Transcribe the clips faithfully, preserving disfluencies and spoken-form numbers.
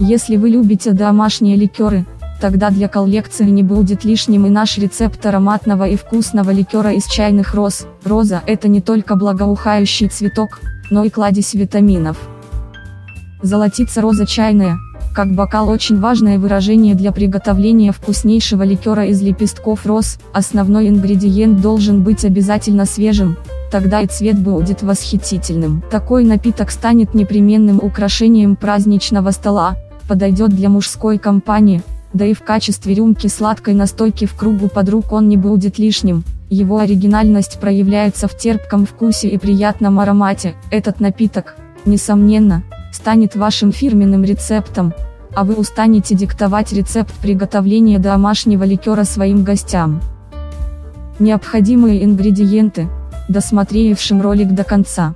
Если вы любите домашние ликеры, тогда для коллекции не будет лишним и наш рецепт ароматного и вкусного ликера из чайных роз. Роза – это не только благоухающий цветок, но и кладезь витаминов. Золотится роза чайная, как бокал, очень важное выражение для приготовления вкуснейшего ликера из лепестков роз. Основной ингредиент должен быть обязательно свежим, тогда и цвет будет восхитительным. Такой напиток станет непременным украшением праздничного стола, подойдет для мужской компании, да и в качестве рюмки сладкой настойки в кругу подруг он не будет лишним. Его оригинальность проявляется в терпком вкусе и приятном аромате. Этот напиток, несомненно, станет вашим фирменным рецептом, а вы устанете диктовать рецепт приготовления домашнего ликера своим гостям. Необходимые ингредиенты, досмотревшим ролик до конца.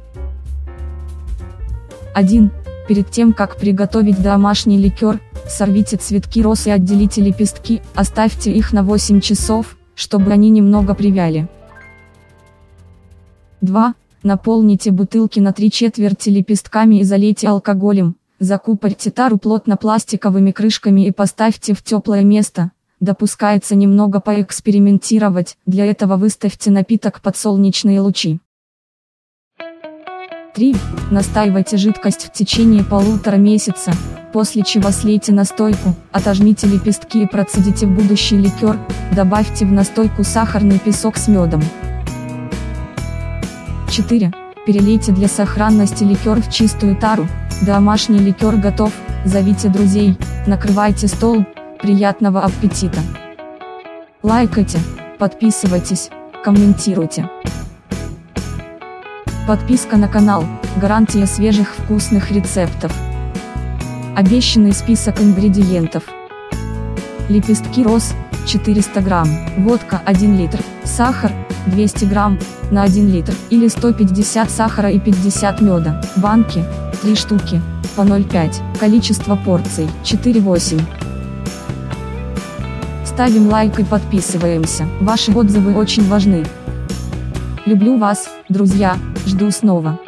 один. Перед тем как приготовить домашний ликер, сорвите цветки роз и отделите лепестки, оставьте их на восемь часов, чтобы они немного привяли. два. Наполните бутылки на три четверти лепестками и залейте алкоголем, закупорьте тару плотно пластиковыми крышками и поставьте в теплое место. Допускается немного поэкспериментировать, для этого выставьте напиток под солнечные лучи. три. Настаивайте жидкость в течение полутора месяца, после чего слейте настойку, отожмите лепестки и процедите будущий ликер, добавьте в настойку сахарный песок с медом. четыре. Перелейте для сохранности ликер в чистую тару, домашний ликер готов, зовите друзей, накрывайте стол, приятного аппетита! Лайкайте, подписывайтесь, комментируйте. Подписка на канал – гарантия свежих вкусных рецептов. Обещанный список ингредиентов. Лепестки роз – четыреста грамм, водка – один литр, сахар – двести грамм на один литр, или сто пятьдесят сахара и пятьдесят меда. Банки – три штуки, по ноль пять, количество порций – четыре-восемь. Ставим лайк и подписываемся, ваши отзывы очень важны. Люблю вас, друзья, жду снова.